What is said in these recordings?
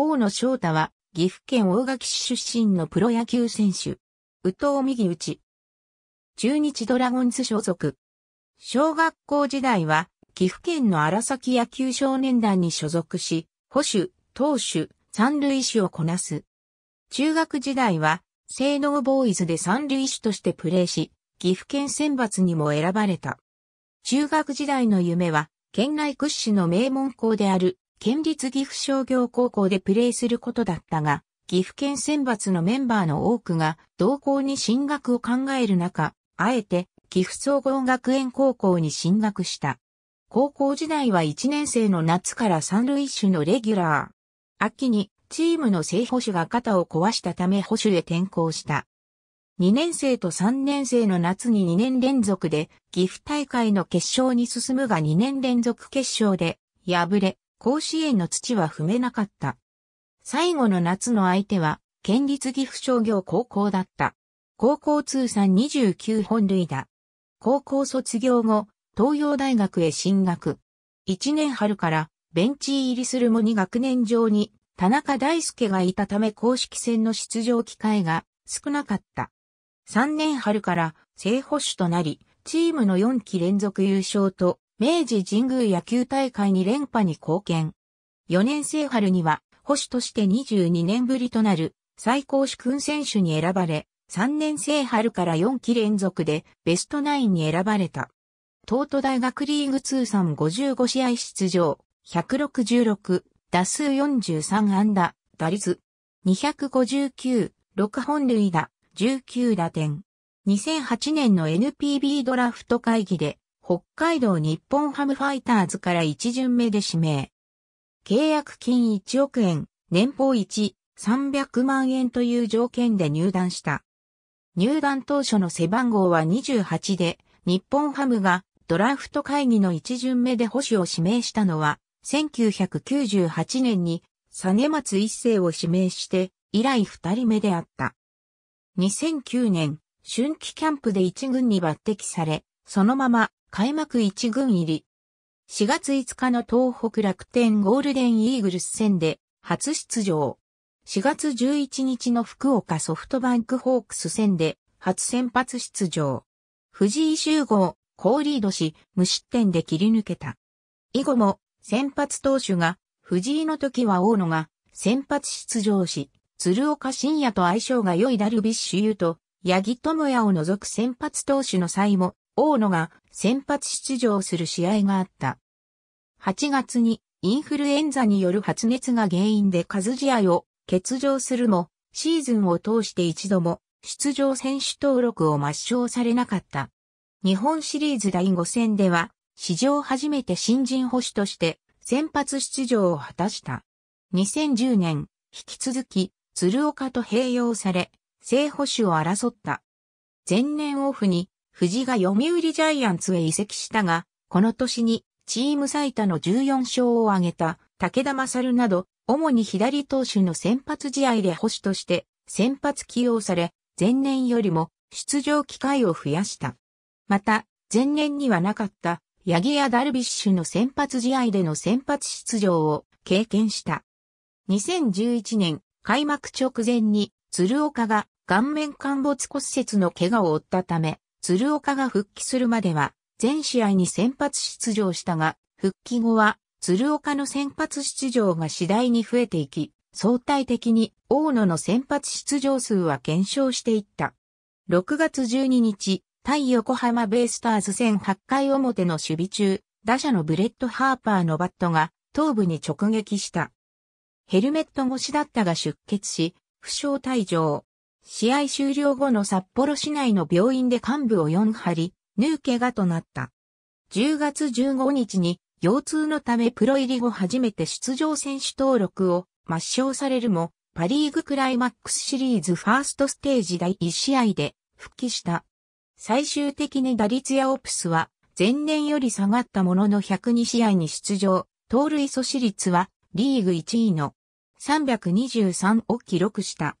大野翔太は、岐阜県大垣市出身のプロ野球選手。右投右打ち。中日ドラゴンズ所属。小学校時代は、岐阜県の荒崎野球少年団に所属し、捕手、投手、三塁手をこなす。中学時代は、青農ボーイズで三塁手としてプレーし、岐阜県選抜にも選ばれた。中学時代の夢は、県内屈指の名門校である、県立岐阜商業高校でプレーすることだったが、岐阜県選抜のメンバーの多くが同校に進学を考える中、あえて岐阜総合学園高校に進学した。高校時代は1年生の夏から三塁手のレギュラー。秋にチームの正捕手が肩を壊したため捕手へ転向した。2年生と3年生の夏に2年連続で岐阜大会の決勝に進むが2年連続決勝で敗れ、甲子園の土は踏めなかった。最後の夏の相手は、県立岐阜商業高校だった。高校通算29本塁打。高校卒業後、東洋大学へ進学。1年春からベンチ入りするも2学年上に田中大輔がいたため公式戦の出場機会が少なかった。3年春から正捕手となり、チームの4期連続優勝と、明治神宮野球大会2連覇に貢献。4年生春には、捕手として22年ぶりとなる最高殊勲選手に選ばれ、3年生春から4期連続でベストナインに選ばれた。東都大学リーグ通算55試合出場、166、打数43安打、打率、259、6本塁打、19打点。2008年の NPB ドラフト会議で、北海道日本ハムファイターズから1巡目で指名。契約金1億円、年俸1.300万円という条件で入団した。入団当初の背番号は28で、日本ハムがドラフト会議の1巡目で捕手を指名したのは、1998年に實松一成を指名して、以来2人目であった。2009年、春季キャンプで1軍に抜擢され、そのまま、開幕1軍入り。4月5日の東北楽天ゴールデンイーグルス戦で初出場。4月11日の福岡ソフトバンクホークス戦で初先発出場。藤井秀吾を好リードし無失点で切り抜けた。以後も先発投手が藤井の時は大野が先発出場し、鶴岡慎也と相性が良いダルビッシュ有と八木智也を除く先発投手の際も大野が先発出場する試合があった。8月にインフルエンザによる発熱が原因で数試合を欠場するも、シーズンを通して一度も出場選手登録を抹消されなかった。日本シリーズ第5戦では、史上初めて新人捕手として先発出場を果たした。2010年、引き続き鶴岡と併用され、正捕手を争った。前年オフに、藤井が読売ジャイアンツへ移籍したが、この年にチーム最多の14勝を挙げた武田勝など、主に左投手の先発試合で捕手として先発起用され、前年よりも出場機会を増やした。また、前年にはなかった八木やダルビッシュの先発試合での先発出場を経験した。2011年開幕直前に鶴岡が顔面陥没骨折の怪我を負ったため、鶴岡が復帰するまでは全試合に先発出場したが、復帰後は鶴岡の先発出場が次第に増えていき、相対的に大野の先発出場数は減少していった。6月12日、対横浜ベイスターズ戦8回表の守備中、打者のブレット・ハーパーのバットが頭部に直撃した。ヘルメット越しだったが出血し、負傷退場。試合終了後の札幌市内の病院で患部を4針、縫う怪我となった。10月15日に腰痛のためプロ入り後初めて出場選手登録を抹消されるも、パリーグクライマックスシリーズファーストステージ第1試合で復帰した。最終的に打率やオプスは前年より下がったものの102試合に出場、盗塁阻止率はリーグ1位の323を記録した。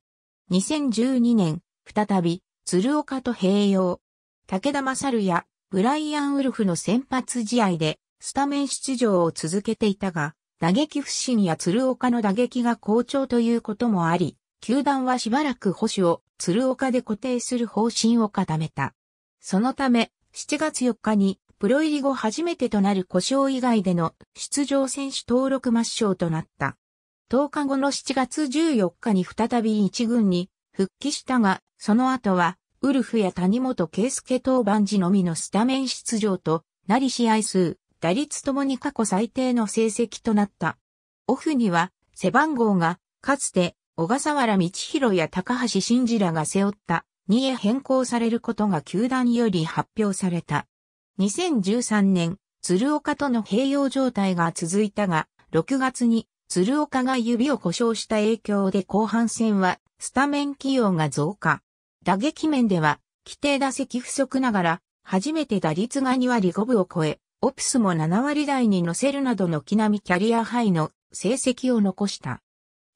2012年、再び、鶴岡と併用。武田勝や、ブライアン・ウルフの先発試合で、スタメン出場を続けていたが、打撃不振や鶴岡の打撃が好調ということもあり、球団はしばらく捕手を鶴岡で固定する方針を固めた。そのため、7月4日にプロ入り後初めてとなる故障以外での出場選手登録抹消となった。10日後の7月14日に再び一軍に復帰したが、その後はウルフや谷本圭介登板時のみのスタメン出場となり試合数、打率ともに過去最低の成績となった。オフには背番号がかつて小笠原道弘や高橋慎二らが背負った2へ変更されることが球団より発表された。2013年、鶴岡との併用状態が続いたが、6月に鶴岡が指を故障した影響で後半戦はスタメン起用が増加。打撃面では規定打席不足ながら、初めて打率が2割5分を超え、オプスも7割台に乗せるなどの木並キャリアハイの成績を残した。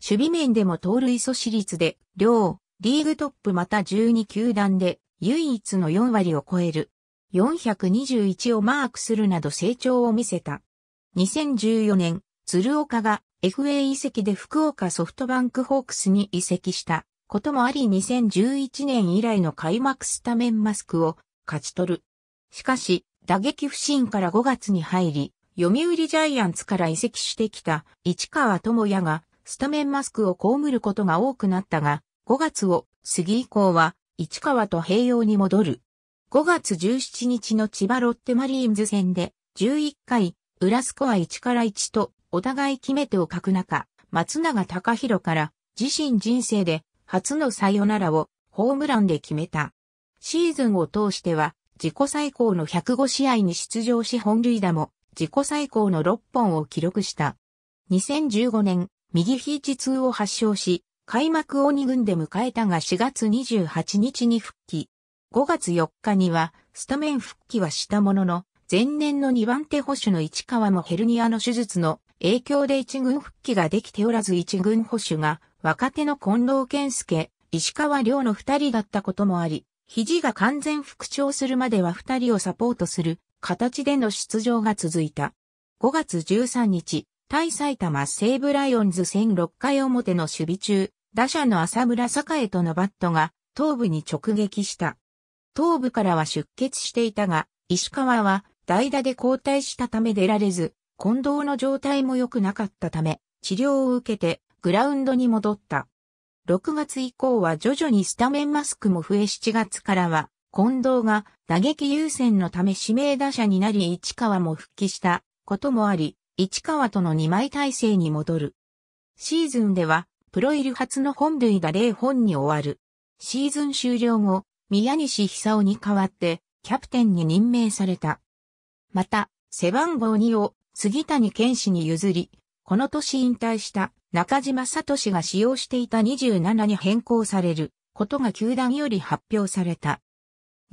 守備面でも盗塁阻止率で、両リーグトップまた12球団で唯一の4割を超える421をマークするなど成長を見せた。2014年、鶴岡が FA 移籍で福岡ソフトバンクホークスに移籍したこともあり2011年以来の開幕スタメンマスクを勝ち取る。しかし、打撃不振から5月に入り、読売ジャイアンツから移籍してきた市川智也がスタメンマスクを被ることが多くなったが、5月を過ぎ以降は市川と併用に戻る。5月17日の千葉ロッテマリーンズ戦で11回裏スコア1から1とお互い決め手を欠く中、松永貴弘から自身人生で初のサヨナラをホームランで決めた。シーズンを通しては自己最高の105試合に出場し本塁打も自己最高の6本を記録した。2015年、右肘痛を発症し、開幕を2軍で迎えたが4月28日に復帰。5月4日にはスタメン復帰はしたものの、前年の2番手捕手の市川もヘルニアの手術の影響で1軍復帰ができておらず1軍捕手が若手の近藤健介、石川亮の2人だったこともあり、肘が完全復調するまでは2人をサポートする形での出場が続いた。5月13日、対埼玉西武ライオンズ戦6回表の守備中、打者の浅村栄斗のバットが頭部に直撃した。頭部からは出血していたが、石川は代打で交代したため出られず、近藤の状態も良くなかったため、治療を受けてグラウンドに戻った。6月以降は徐々にスタメンマスクも増え7月からは、近藤が打撃優先のため指名打者になり市川も復帰したこともあり、市川との2枚体制に戻る。シーズンでは、プロ入り初の本塁打0本に終わる。シーズン終了後、宮西久夫に代わって、キャプテンに任命された。また、背番号2を杉谷拳士に譲り、この年引退した。中島聡が使用していた27に変更されることが球団より発表された。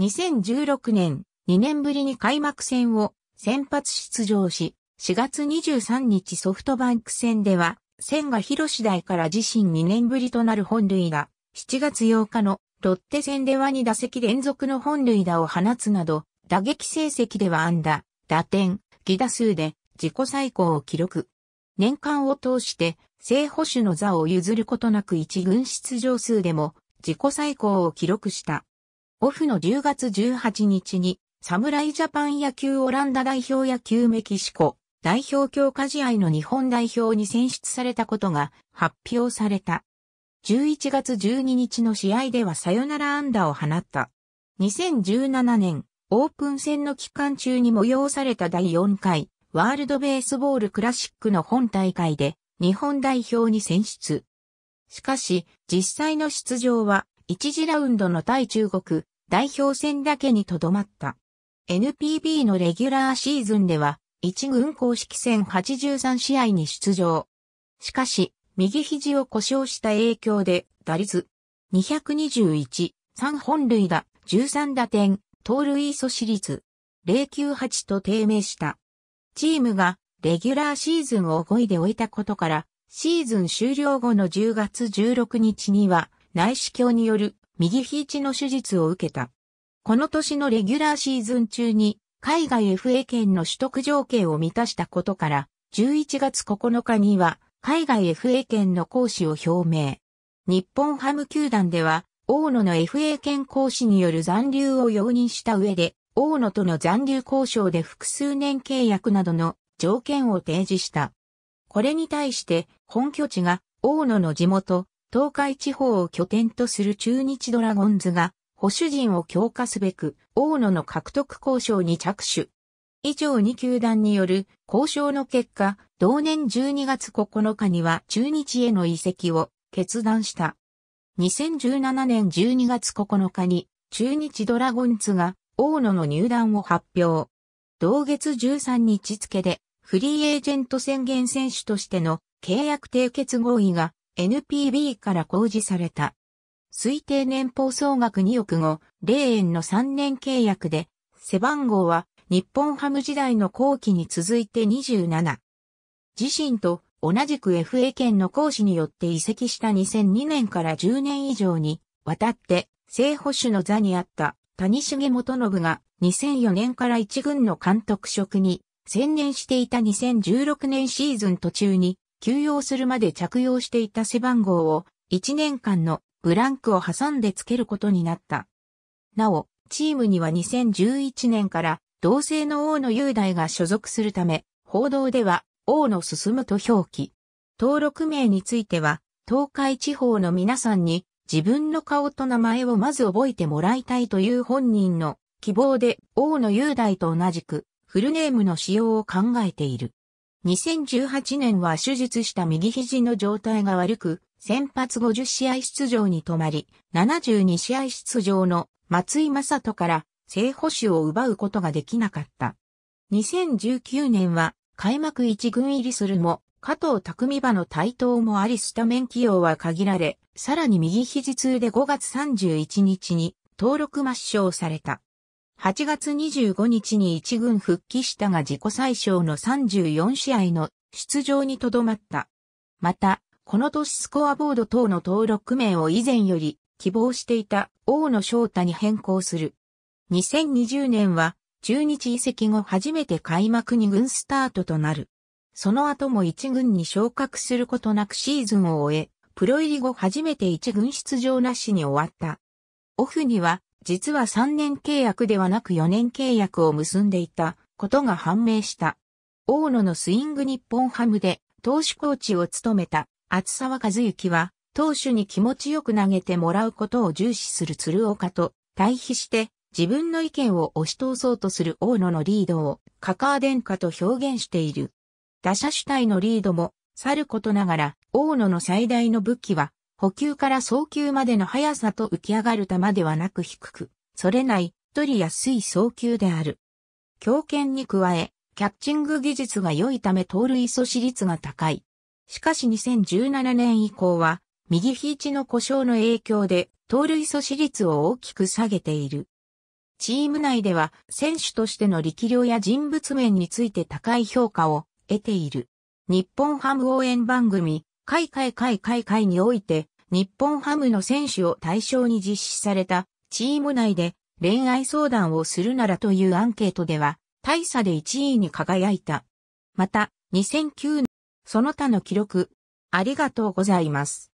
2016年、2年ぶりに開幕戦を先発出場し、4月23日ソフトバンク戦では、千賀博史代から自身2年ぶりとなる本塁打、7月8日のロッテ戦では2打席連続の本塁打を放つなど、打撃成績では安打、打点、犠打数で自己最高を記録。年間を通して、正捕手の座を譲ることなく一軍出場数でも自己最高を記録した。オフの10月18日に侍ジャパン野球オランダ代表野球メキシコ代表強化試合の日本代表に選出されたことが発表された。11月12日の試合ではサヨナラ安打を放った。2017年オープン戦の期間中に催された第4回ワールドベースボールクラシックの本大会で日本代表に選出。しかし、実際の出場は、1次ラウンドの対中国代表戦だけにとどまった。NPB のレギュラーシーズンでは、1軍公式戦83試合に出場。しかし、右肘を故障した影響で、打率221、3本塁打、13打点、盗塁阻止率098と低迷した。チームが、レギュラーシーズンを5位で終えたことから、シーズン終了後の10月16日には、内視鏡による右肘の手術を受けた。この年のレギュラーシーズン中に、海外FA 権の取得条件を満たしたことから、11月9日には海外 FA 権の行使を表明。日本ハム球団では大野の FA 権行使による残留を容認した上で、大野との残留交渉で複数年契約などの条件を提示した。これに対して本拠地が大野の地元、東海地方を拠点とする中日ドラゴンズが保守陣を強化すべく大野の獲得交渉に着手。以上2球団による交渉の結果、同年12月9日には中日への移籍を決断した。2017年12月9日に中日ドラゴンズが大野の入団を発表。同月13日付でフリーエージェント宣言選手としての契約締結合意がNPB から公示された。推定年俸総額2億5,000円の3年契約で、背番号は日本ハム時代の後期に続いて27。自身と同じく FA 権の行使によって移籍した2002年から10年以上にわたって正捕手の座にあった谷繁元信が2004年から一軍の監督職に専念していた2016年シーズン途中に休養するまで着用していた背番号を1年間のブランクを挟んでつけることになった。なお、チームには2011年から同姓の大野雄大が所属するため、報道では大野進と表記。登録名については東海地方の皆さんに自分の顔と名前をまず覚えてもらいたいという本人の希望で大野雄大と同じくフルネームの使用を考えている。2018年は手術した右肘の状態が悪く、先発50試合出場に止まり、72試合出場の松井正人から正捕手を奪うことができなかった。2019年は開幕一軍入りするも、加藤匠馬の台頭もありスタメン起用は限られ、さらに右肘痛で5月31日に登録抹消された。8月25日に一軍復帰したが自己最小の34試合の出場にとどまった。また、この年スコアボード等の登録名を以前より希望していた大野翔太に変更する。2020年は中日移籍後初めて開幕2軍スタートとなる。その後も1軍に昇格することなくシーズンを終え、プロ入り後初めて1軍出場なしに終わった。オフには、実は3年契約ではなく4年契約を結んでいたことが判明した。大野のスイング日本ハムで投手コーチを務めた厚沢一之は、投手に気持ちよく投げてもらうことを重視する鶴岡と対比して、自分の意見を押し通そうとする大野のリードをカカー殿下と表現している。打者主体のリードもさることながら大野の最大の武器は捕球から送球までの速さと浮き上がる球ではなく低く、それない、取りやすい送球である。強肩に加え、キャッチング技術が良いため盗塁阻止率が高い。しかし2017年以降は右肘の故障の影響で盗塁阻止率を大きく下げている。チーム内では選手としての力量や人物面について高い評価を得ている。日本ハム応援番組、海海海海海において、日本ハムの選手を対象に実施されたチーム内で恋愛相談をするならというアンケートでは、大差で1位に輝いた。また、2009年、その他の記録、ありがとうございます。